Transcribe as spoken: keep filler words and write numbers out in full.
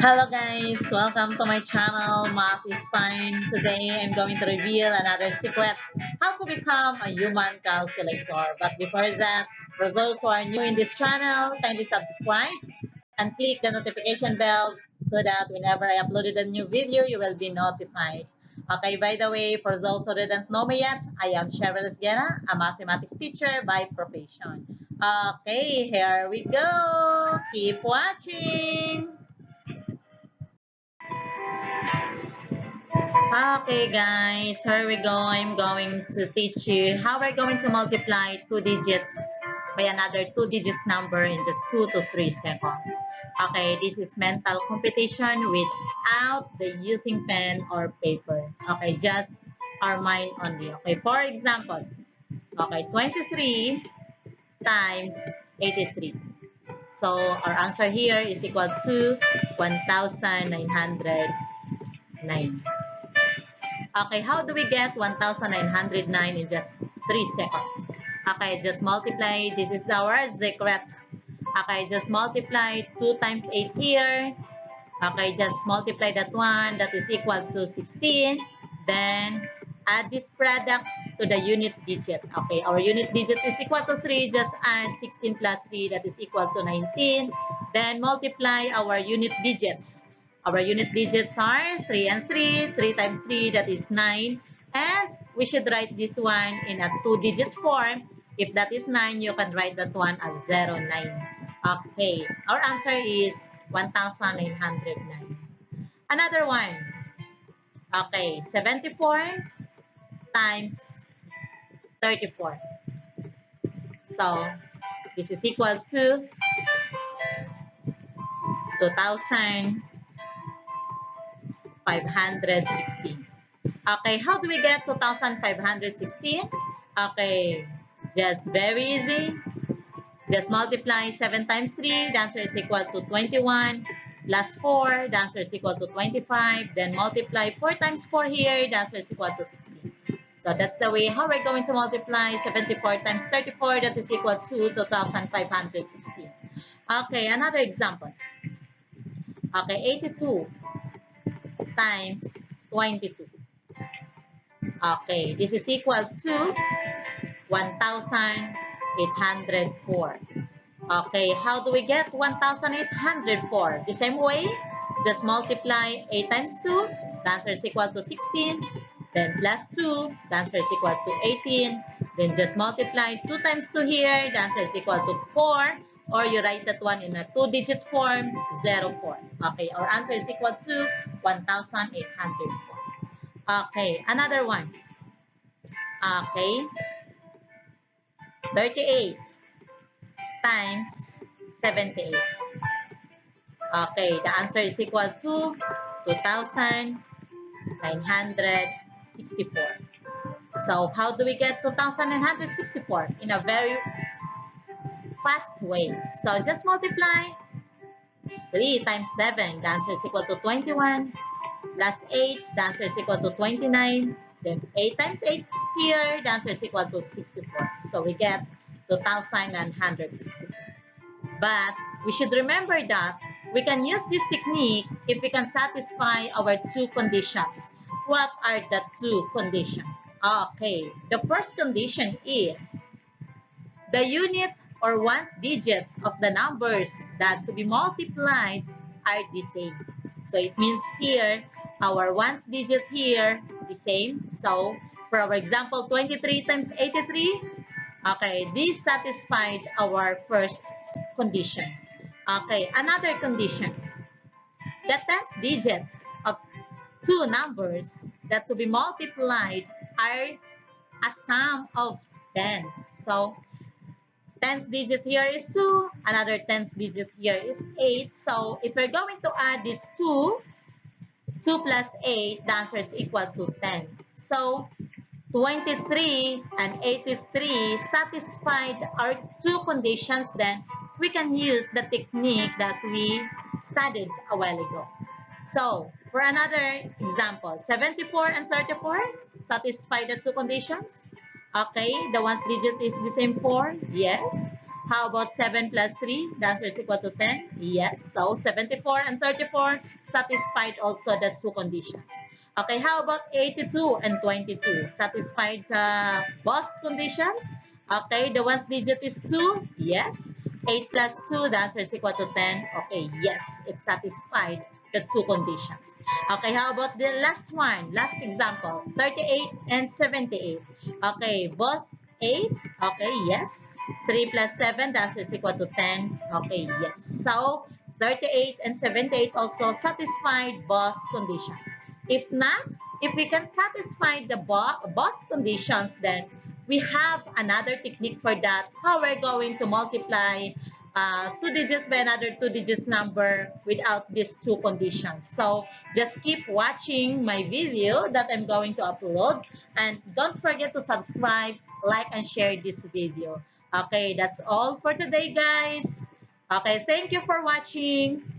Hello guys, welcome to my channel Math is Fine. Today I'm going to reveal another secret how to become a human calculator. But before that, for those who are new in this channel, kindly subscribe and click the notification bell so that whenever I uploaded a new video, you will be notified. Okay, by the way, for those who didn't know me yet, I am Cheryl Sguera, a mathematics teacher by profession. Okay, here we go. Keep watching. Okay guys, here we go. I'm going to teach you how we're going to multiply two digits by another two digits number in just two to three seconds. Okay, this is mental computation without the using pen or paper. Okay, just our mind only. Okay, for example, okay, twenty-three times eighty-three. So our answer here is equal to one thousand nine hundred nine. Okay, how do we get one thousand nine hundred nine in just three seconds? Okay, just multiply. This is our secret. Okay, just multiply two times eight here. Okay, just multiply that one. That is equal to sixteen. Then add this product to the unit digit. Okay, our unit digit is equal to three. Just add sixteen plus three. That is equal to nineteen. Then multiply our unit digits. Our unit digits are three and three. three times three, that is nine. And we should write this one in a two-digit form. If that is nine, you can write that one as zero nine. Okay, our answer is one thousand nine hundred nine. Another one. Okay, seventy-four times thirty-four. So, this is equal to two thousand five hundred sixteen. Okay, how do we get two thousand five hundred sixteen? Okay, just very easy. Just multiply seven times three. The answer is equal to twenty-one. Plus four. The answer is equal to twenty-five. Then multiply four times four here. The answer is equal to sixteen. So that's the way how we're going to multiply seventy-four times thirty-four. That is equal to two thousand five hundred sixteen. Okay, another example. Okay, eighty-two times twenty-two. Okay, this is equal to one thousand eight hundred four. Okay, how do we get one thousand eight hundred four? The same way, just multiply eight times two. The answer is equal to sixteen. Then plus two. The answer is equal to eighteen. Then just multiply two times two here. The answer is equal to four. Or you write that one in a two-digit form, zero four. Okay, our answer is equal to one thousand eight hundred four. Okay, another one. Okay, thirty-eight times seventy-eight. Okay, the answer is equal to two thousand nine hundred sixty-four. So, how do we get two thousand nine hundred sixty-four? In a very fast way. So, just multiply three times seven. The answer is equal to twenty-one. Plus eight. The answer is equal to twenty-nine. Then eight times eight here. The answer is equal to sixty-four. So, we get two thousand nine hundred sixty-four. But we should remember that we can use this technique if we can satisfy our two conditions. What are the two conditions? Okay, the first condition is the units or ones digits of the numbers that to be multiplied are the same. So it means here, our ones digits here the same. So for our example, twenty-three times eighty-three. Okay, this satisfied our first condition. Okay, another condition. The tens digit of two numbers that to be multiplied are a sum of ten. So, tens digit here is two. Another tens digit here is eight. So, if we're going to add this two, two plus eight, the answer is equal to ten. So, twenty-three and eighty-three satisfied our two conditions, then we can use the technique that we studied a while ago. So, for another example, seventy-four and thirty-four satisfy the two conditions. Okay, the ones digit is the same four, yes. How about seven plus three? The answer is equal to ten. Yes. So seventy-four and thirty-four satisfied also the two conditions. Okay, how about eighty-two and twenty-two? Satisfied uh, both conditions? Okay, the ones digit is two. Yes. eight plus two, the answer is equal to ten. Okay, yes, it satisfied the two conditions. Okay, how about the last one? Last example, thirty-eight and seventy-eight. Okay, both eight. Okay, yes. three plus seven, the answer is equal to ten. Okay, yes. So, thirty-eight and seventy-eight also satisfied both conditions. If not, if we can satisfy the both conditions, then we have another technique for that, how we're going to multiply uh, two digits by another two digits number without these two conditions. So just keep watching my video that I'm going to upload, and don't forget to subscribe, like, and share this video. Okay, that's all for today, guys. Okay, thank you for watching.